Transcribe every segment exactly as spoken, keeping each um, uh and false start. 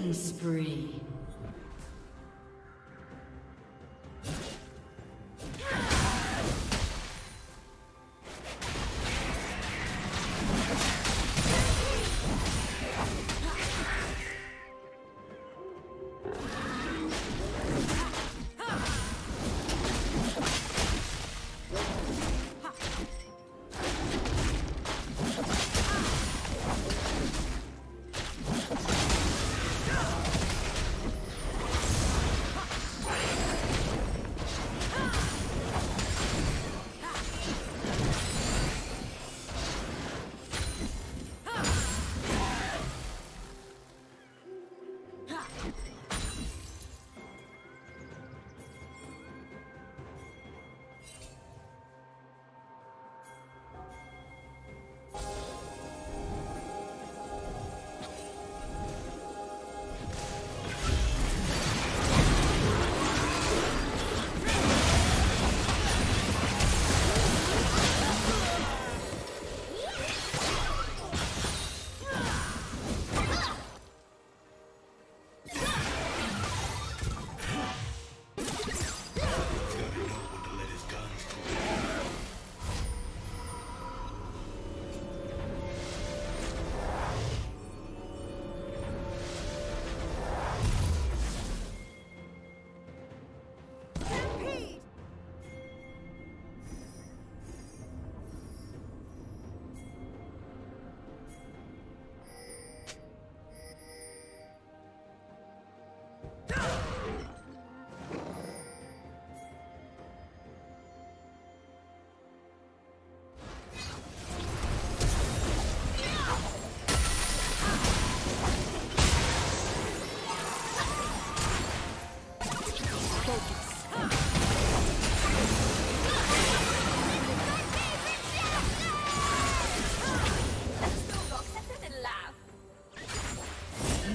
Killing spree.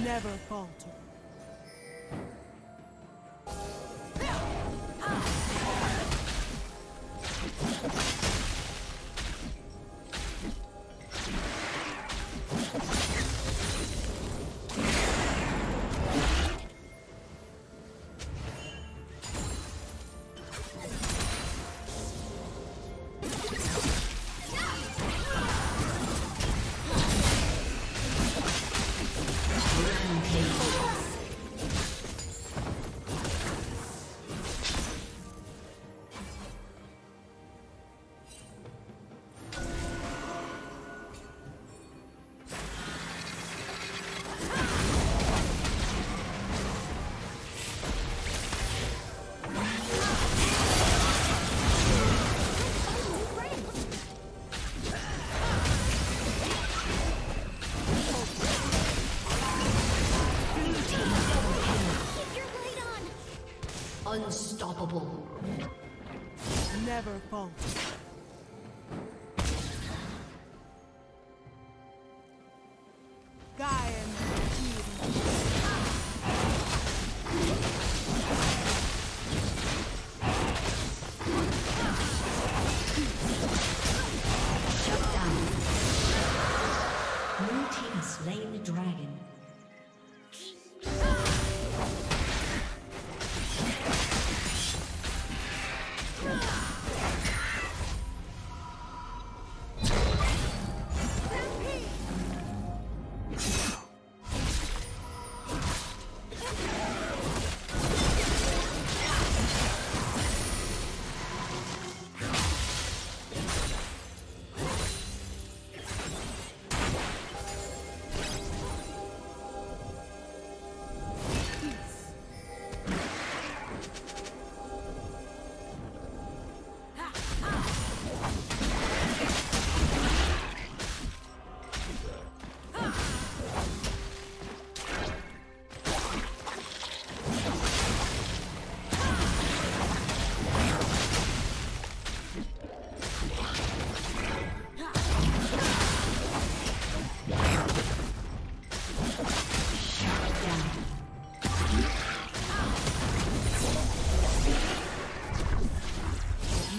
Never falter. Unstoppable. Never fall.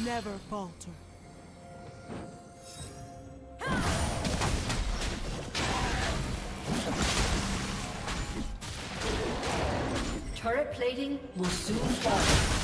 Never falter. Armor plating will soon fall.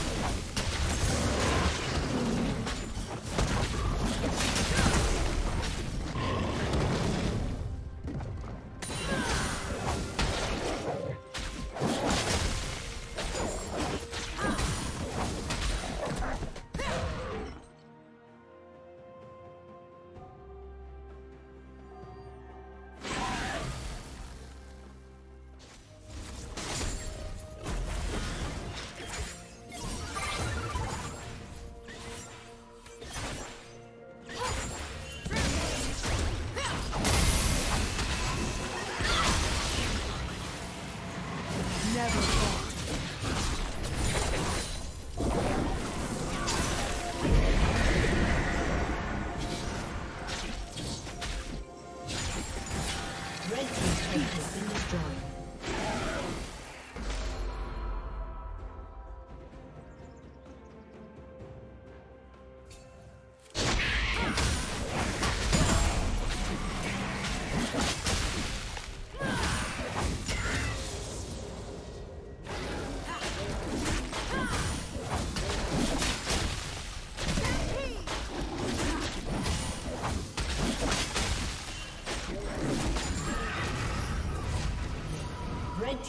Red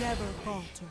Never falter.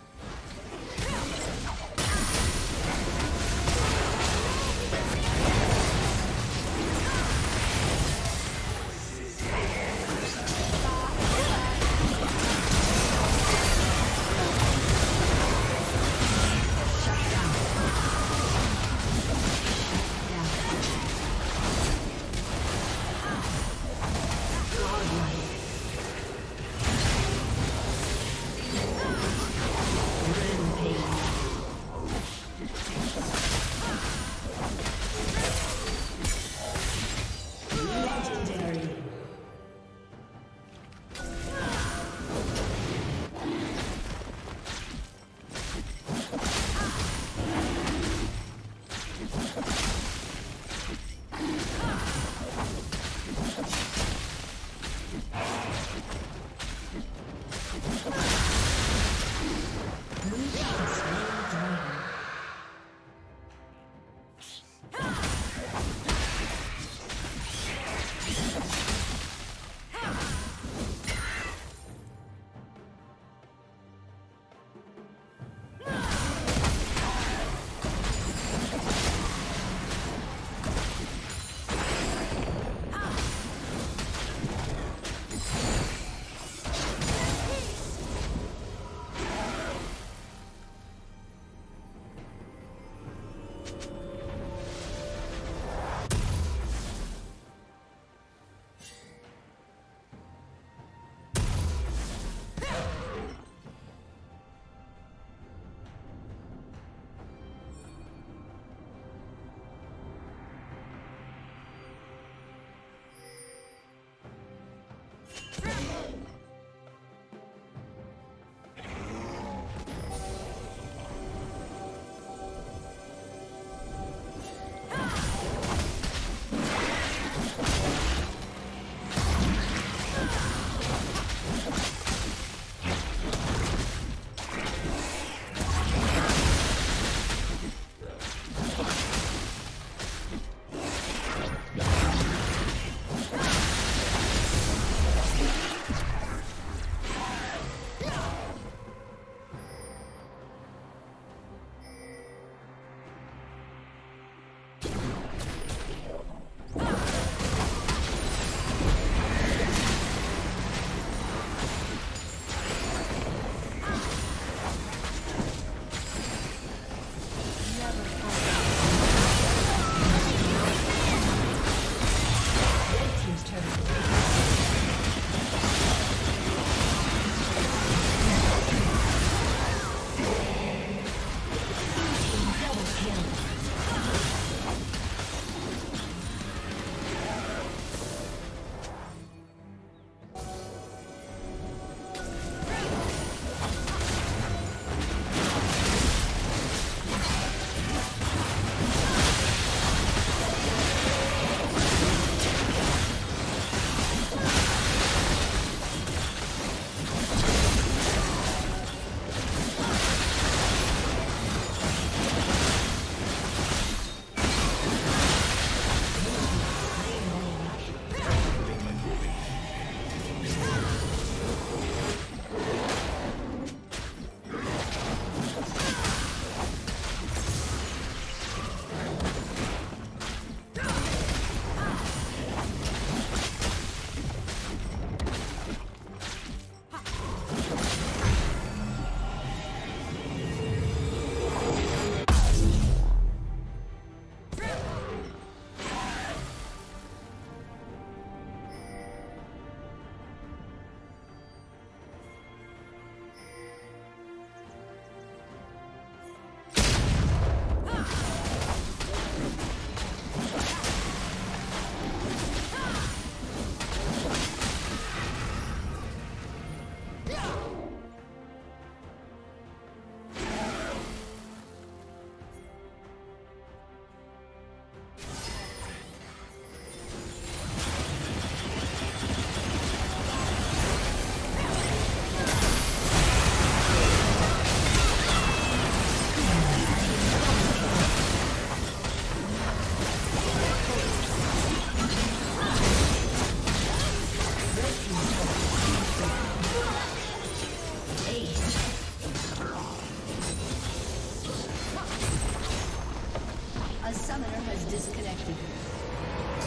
has disconnected.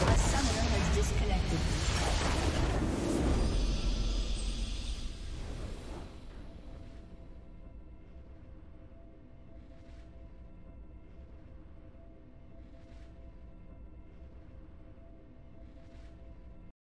A summoner has disconnected.